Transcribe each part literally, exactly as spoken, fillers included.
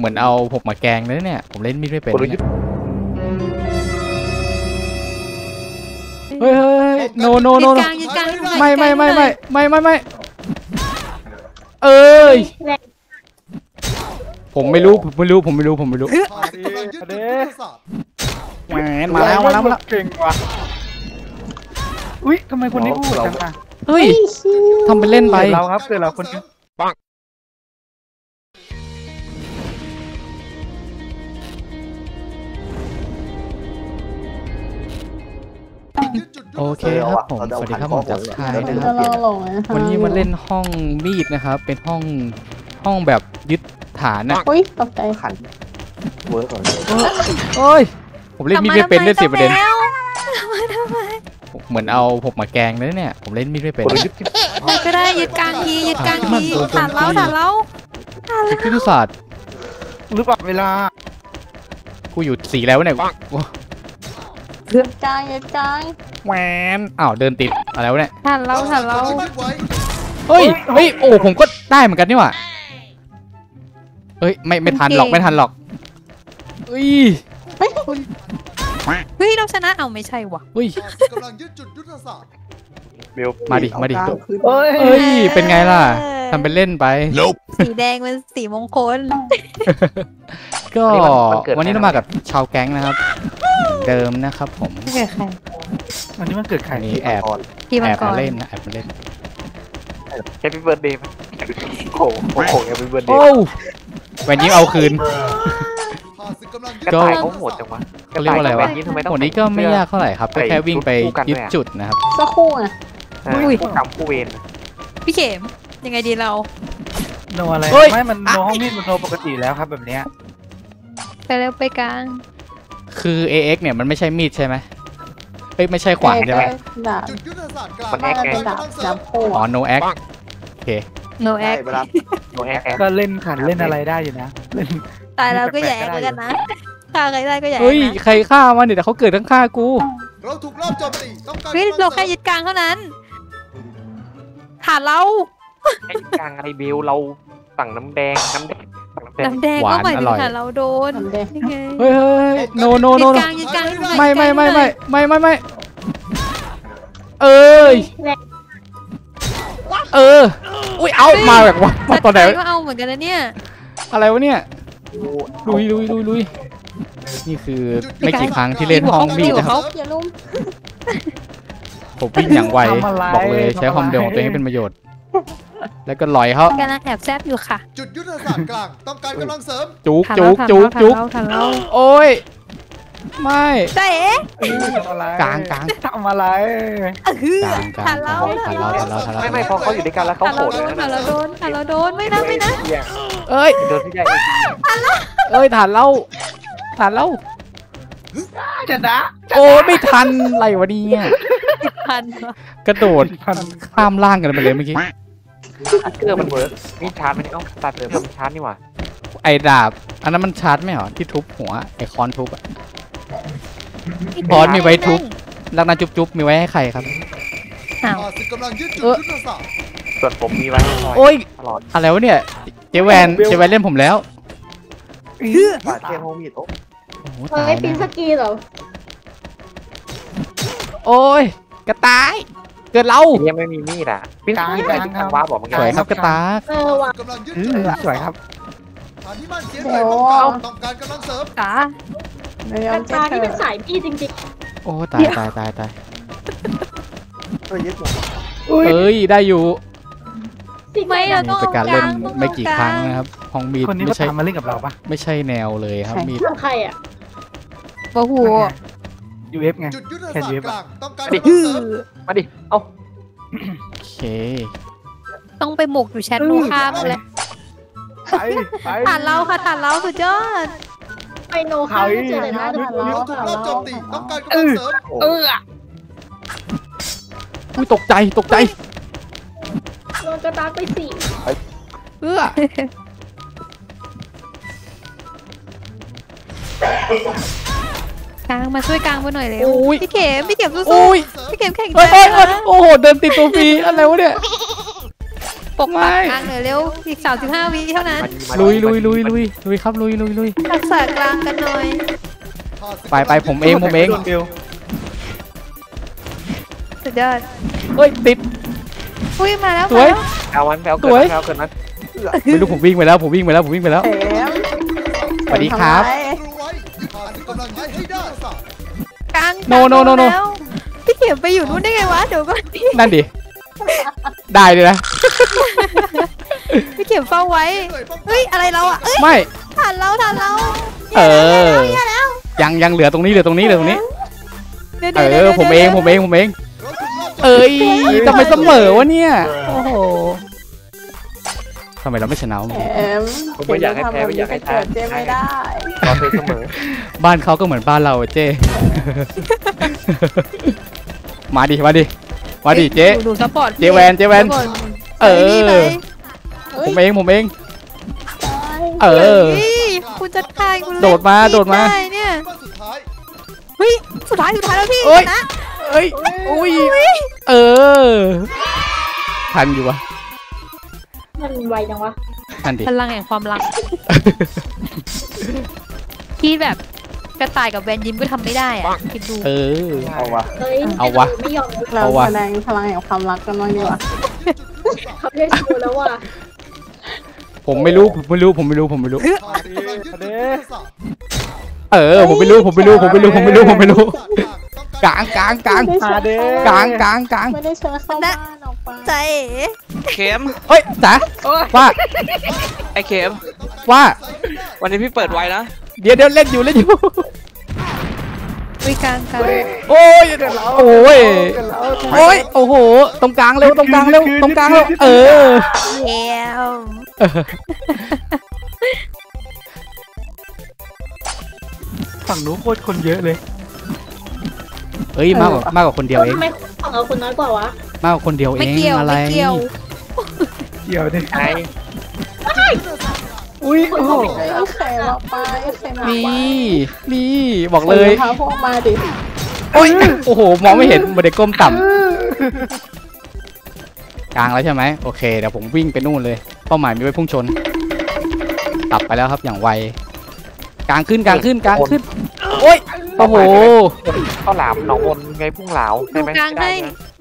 เหมือนเอาผมมาแกงเลยเนี่ยผมเล่นมีดไม่เป็นเฮ้ยเฮ้ยโนโนโนไม่ไม่ไม่ไม่ไม่ไม่ไม่เอ้ยผมไม่รู้ผมไม่รู้ผมไม่รู้ผมไม่รู้แหวนมาแล้วมาแล้วมาแล้วเก่งว่ะอุ้ยทำไมคนนี้พูดจังอ่ะเฮ้ยทำเป็นเล่นไปเราครับเดี๋ยวเราคนนี้ปังโอเคครับผมสวัสดีครับผมจากค่ายนะครับวันนี้มาเล่นห้องมีดนะครับเป็นห้องห้องแบบยึดฐานนะอุ้ยตกใจขันเวอร์ก่อนโอ้ยผมเล่นมีดไม่เป็นได้สิประเด็นเหมือนเอาผมมาแกงเลยเนี่ยผมเล่นมีดไม่เป็นก็ได้ยึดกลางทียึดกลางทีฐานเล้าฐานเล้าคณิตศาสตร์หรือเปล่าเวลากูอยู่สี่แล้วเนี่ยเลือดกลางเลือดกลางแหวนอ้าวเดินติดอะไรวะเนี่ยหันเราหันเราเฮ้ยเฮ้ยโอ้ผมก็ได้เหมือนกันนี่หว่าเฮ้ยไม่ไม่ทันหรอกไม่ทันหรอกเฮ้ยเฮ้ยเราชนะเอาไม่ใช่วะเฮ้ยมาดิมาดิเฮ้ยเป็นไงล่ะทำเป็นเล่นไปสีแดงเป็นสีมงคลก็วันนี้เรามากับชาวแก๊งนะครับเดิมนะครับผมวันนี้มันเกิดใครนี่แอบแอบมาเล่นนะแอบมาเล่นแฮปปี้เบิร์ดเดย์โอ้โหแฮปปี้เบิร์ดเดย์วันนี้เอาคืนก็เขาโหดจังวะเขาเรียกว่าอะไรวะโหดนี้ก็ไม่ยากเท่าไหร่ครับแค่วิ่งไปยึดจุดนะครับสักคู่อ่ะอุ้ยคู่กรรมคู่เวรพี่เข็มยังไงดีเราโนอะไรไม่มันโนห้องมีดมันโนปกติแล้วครับแบบเนี้ยไปแล้วไปกลางคือ เอ เอ็กซ์ เนี่ยมันไม่ใช่มีดใช่ไหมเฮ้ยไม่ใช่ขวานใช่ไหมมันแอคไงอ๋อ no act โอเค no act no act ก็เล่นขันเล่นอะไรได้อยู่นะตายแล้วก็แย่กันนะฆ่าใครได้ก็แย่เฮ้ยใครฆ่ามันเนี่ยแต่เขาเกิดทั้งฆ่ากูเราถูกรอบโจมตีต้องการเราแค่ยึดกลางเท่านั้นขาดเรายึดกลางอะไรเบลเราสั่งน้ำแดงน้ำแดงน้ำแดงก็หมายถึงค่ะเราโดนเฮ้ยเฮ้ยโนโนโนไม่ไม่ไม่ไม่ไม่ไม่ไม่เอ้ยเอออุ้ยเอามาแบบว่ามาตอนไหนก็เอาเหมือนกันนะเนี่ยอะไรวะเนี่ยลุยลุยลุยลุยนี่คือไม่กี่ครั้งที่เล่นห้องมีดนะครับผมวิ่งอย่างไวบอกเลยใช้ความเร็วของตัวเองให้เป็นประโยชน์แล้วก็ลอยเขากำลังแอบแซบอยู่ค่ะจุดยุทธศาสตร์กลางต้องการกำลังเสริมจุกจุกจุกจุกโอ้ยไม่เจ๊กลางกลางทำอะไรกลางกลางเราเราเราไม่ไม่พอเขาอยู่ด้วยกันแล้วเขาโหดเลยเราโดนเราโดนไม่นะไม่นะเอ้ยโดนพี่ใหญ่เอ้ยฐานเราฐานเราจะนะโอ้ไม่ทันไรวะเนี่ยทันกระโดดข้ามล่างกันไปเลยเมื่อกี้เกลือมันเวิร์กมีชาร์จมันต้องตัดเลยมันชาร์จนี่หว่าไอ้ดาบอันนั้นมันชาร์จไม่หรอที่ทุบหัวไอ้คอนทุบอ่ะคอนมีไว้ทุบลักนาจุบจุบมีไว้ให้ใครครับส่วนผมมีไว้โอ้ยอะไรวะเนี่ยเจแวนเจแวนเล่นผมแล้วเฮ้ยปีนสกีเหรอโอ้ยกระต่ายเกิดเรายังไม่มีมีดอ่ะปิ้งมีดอะไรที่ทางว้าบอกเมื่อกี้สวยครับกระตาเออว่ะสวยครับโอ้ต้องการกำลังเสริมกระตาที่เป็นสายพี่จริงๆโอ้ตายตายตายตายเอ้ยได้อยู่ไม่เราต้องการเล่นไม่กี่ครั้งนะครับห้องมีดไม่ใช่มาเล่นกับเราปะไม่ใช่แนวเลยครับมีดใครอ่ะโอ้โหยูเอฟไงแค่ยูเอฟมาดิเอาโอเคต้องไปหมกอยู่แชทลูกค้ามาเลยฐานเราค่ะฐานเราสุดยอดไปโนข้าวเจอเลยนะฐานเราถูกรอบโจมตีต้องการกำลังเสริมเอออุ้ยตกใจตกใจโดนกระตากไปสี่เออกลางมาช่วยกลางไปหน่อยเลยพี่เข็มพี่เข็มสู้ๆพี่เข็มแข็งแรงโอ้โหเดินติดตัวฟรีอะไรวะเนี่ย ปกปักกลางหน่อยเร็วอีกสามสิบห้าวิเท่านั้นลุยลุยลุยลุยลุยครับลุยลุยลุยรักษากลางกันหน่อยไปไปผมเองผมเองสุดยอดเฮ้ยติดอุ้ยมาแล้วสวยเอาวันแปลวเกินแปลวเกินนั้นไม่รู้ผมวิ่งไปแล้วผมวิ่งไปแล้วผมวิ่งไปแล้วสวัสดีครับกลางโนโนโนโนพี่เขียบไปอยู่นู้นได้ไงวะเดี๋ยวก็นั่นดิได้เลยนะพี่เขียบเฝ้าไว้เฮ้ยอะไรเราอ่ะไม่ทันเราทันเราเออยังยังเหลือตรงนี้เหลือตรงนี้เหลือตรงนี้เออผมเองผมเองผมเองเอ้ยทำไมเสมอวะเนี่ยโอ้โหทำไมเราไม่ชนะแหมผมไม่อยากให้แพ้ไม่อยากให้แพ้เจ๊ไม่ได้เราเสมอบ้านเขาก็เหมือนบ้านเราเจ๊มาดิมาดิมาดิเจ๊เจ๊แวนเจ๊แวนเออผมเองผมเองเออคุณจัดการคุณโดดมาโดดมาเนี่ยเฮ้ยสุดท้ายสุดท้ายแล้วพี่นะเอ้ยอุ้ยเออทันอยู่วะมันไวจังวะพลังแห่งความรักที่แบบกระต่ายกับแวนยิ้มก็ทำไม่ได้อะคิดดูเออเอาวะเอาวะไม่ยอมเราแสดงพลังแห่งความรักกันบ้างดีวะเขาได้โชว์แล้วว่ะผมไม่รู้ผมไม่รู้ผมไม่รู้ผมไม่รู้เออผมไม่รู้ผมไม่รู้ผมไม่รู้ผมไม่รู้ผมไม่รู้กลางกลางกลางกลางกลางกลางไม่ได้เชิญเข้าบ้านออกไปใจเข็มเฮ้ยจ๋าว่าไอเข็มว่าวันนี้พี่เปิดไวนะเดี๋ยวเดี๋ยวเล่นอยู่เล่นอยู่วิ่งกลางกลางโอ้ยโอ้ยโอ้ยโอ้โหตรงกลางเร็วตรงกลางเร็วตรงกลางเร็วเออเยี่ยมฝั่งนู้นโคตรคนเยอะเลยเอ้ยมากกว่ามากกว่าคนเดียวเองทำไมฝั่งเราคนน้อยกว่าวะมากกว่าคนเดียวเองอะไรเกี่ยวเกี่ยวได้ไงอุ้ยโอ้โหใครมาไปใครมานี่นี่บอกเลยพาพวกมาดิโอ้ยโอ้โหมองไม่เห็นมันได้ก้มต่ำกลางแล้วใช่ไหมโอเคเดี๋ยวผมวิ่งไปนู่นเลยเป้าหมายมีไว้พุ่งชนตับไปแล้วครับอย่างไวกลางขึ้นกลางขึ้นกลางขึ้นโอ้ยโอ้โหเขาหลามหนองวนไงพุ่งเหลาใช่ไหมกลางให้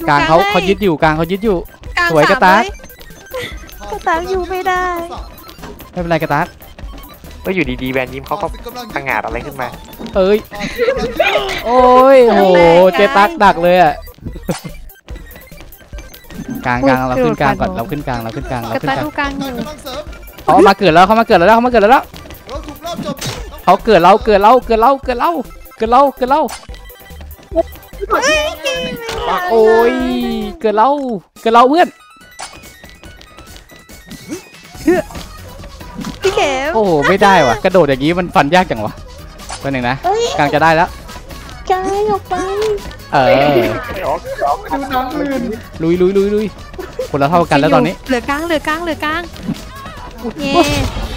กลางเขาเขายึดอยู่กลางเขายึดอยู่สวยกระตักกระตักอยู่ไม่ได้ไม่เป็นไรกระตักก็อยู่ดีๆแบรนด์ยิ้มเขาก็พังงาดอะไรขึ้นมาเอ้ยโอ้ยโอ้โหเจตักดักเลยอ่ะกลางกลางเราขึ้นกลางก่อนเราขึ้นกลางเราขึ้นกลางเราขึ้นกลางเขามาเกิดแล้วเขามาเกิดแล้วเขามาเกิดแล้วเขาเกิดเราเกิดเราเกิดเราเกิดเราเกิดเราเกิดเราโอ้ยเกิดเราเกิดเราเพื่อนพี่เก๋โอ้ไม่ได้ว่ะกระโดดอย่างนี้มันฟันยากจังวะตัวหนึ่งนะกลางจะได้แล้วกลางออกไปเออลุยลุยลุยลุยคนเราเท่ากันแล้วตอนนี้เหลือกลางเหลือกลางเหลือกลาง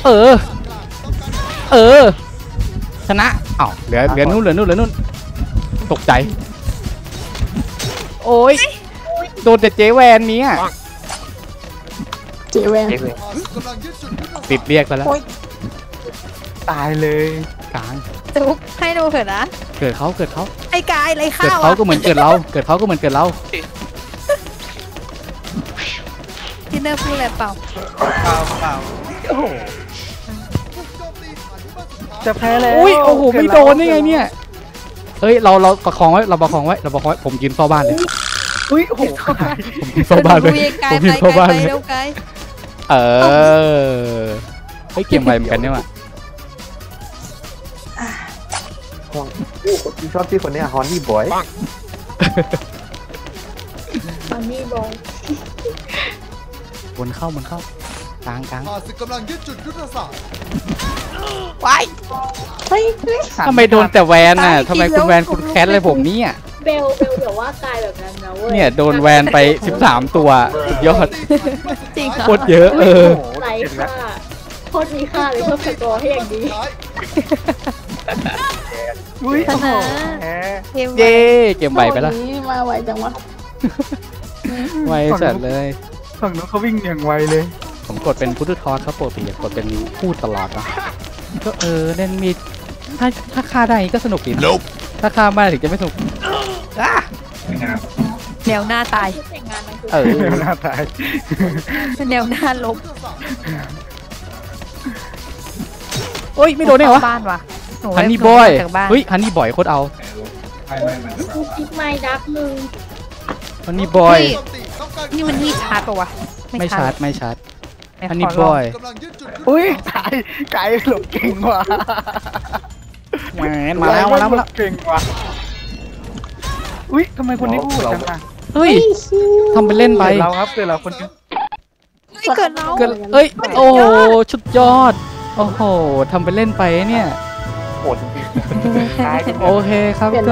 เออเออชนะอ้าวเหลือเหลือนู่นเหลือนู่นเหลือนู่นตกใจโอ้ยโดนแต่เจแวนนี้อ่ะเจแวนติดเรียกแล้วตายเลยกลางจุ๊บให้ดูเถิดนะเกิดเขาเกิดเขาไอ้กายไรข้าวเกิดเขาก็เหมือนเกิดเราเกิดเขาก็เหมือนเกิดเราที่เนอร์พูดอะไรเปล่าเปล่าเปล่าจะแพ้แล้วอุ้ยโอ้โหไม่โดนได้ไงเนี่ยเฮ้ยเราเราประคองไว้เราประคองไว้เราประคองไว้ผมยืนเฝ้าบ้านเลยอุ้ยโอ้โหผมยืนเฝ้าบ้านเลยผมยืนเฝ้าบ้านเลยเออเฮ้ยเกมอะไรเหมือนกันเนี่ยวะฮอนนี่ชอบที่คนนี้ฮอนนี่บอยฮอนนี่บอยวนเข้ามันเข้ากลางกลางกำลังยึดจุดยุทธศาสตร์ไปทำไมโดนแต่แวนน่ะทำไมคุณแวนคุณแคทอะไรผมนี่อ่ะเบลเบลเดี๋ยวว่ากายแบบนั้นนะเว้ยเนี่ยโดนแวนไปสิบสามตัวยอดจริงโคตรเยอะเออไรค่ะโคตรมีค่าเลยเพิ่มสกอร์ให้อย่างดีชนะเย้เกมใบไปแล้วมาไวจังวะไวจัดเลย ฝั่งนู้นเขาวิ่งอย่างไวเลยผมกดเป็นพุทธทอสครับปกติกดเป็นพูดตลอดนะก็เออเล่นมีถ้าถ้าฆ่าได้ก็สนุกดีนะถ้าฆ่าไม่ถึงจะไม่สนุกแนวหน้าตายเออแนวหน้าตายแนวหน้าลบโอ้ยไม่โดนเนี่ยวะฮันนี่บอยเฮ้ยฮันนี่บอยโคตรเอาคิดไม่ดักมึงฮันนี่บอยนี่มันนี่ชาร์จปะวะไม่ชาร์จไม่ชาร์จฮันนี่บอยอุ้ยไก่ไก่หลบเก่งว่ะแหมมาแล้วมาแล้วมาแล้วเก่งว่ะอุ้ยทำไมคนนี้อู้จังอ่ะเฮ้ยทำเป็นเล่นไปเราครับเกิดเราคนนี้เกิดเราเอ้ยโอ้ชุดยอดโอ้โหทำเป็นเล่นไปเนี่ยโอเคครับก็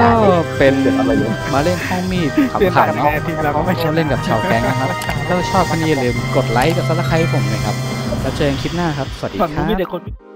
เป็นมาเล่นข้องมีดขับขันเนาะเล่นกับชาวแก๊งนะครับถ้าชอบก็อย่าลืมกดไลค์กับซับสไครป์ผมนะครับแล้วเจอกันคลิปหน้าครับสวัสดีครับ